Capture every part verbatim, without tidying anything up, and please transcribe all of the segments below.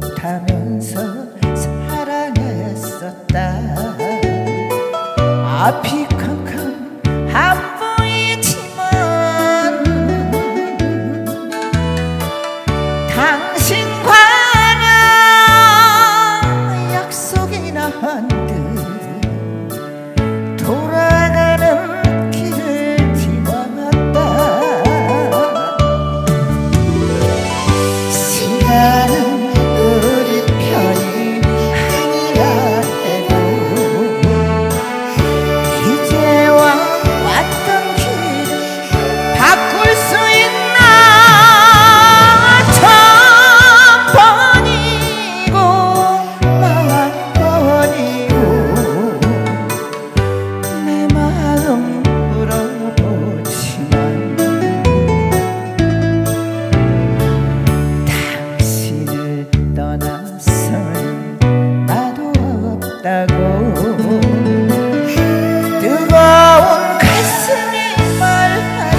못하면서 사랑했었다. 앞이 캄캄 안 보이지만 당신과는 약속이나 한 듯 돌아가는 길을 지나갔다. 시간 뜨거운 가슴이 말하네.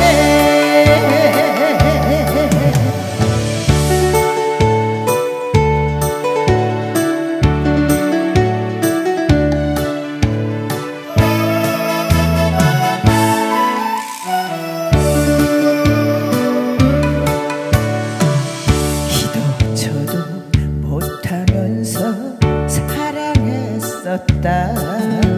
기도쳐도 못하면서 사랑했었다.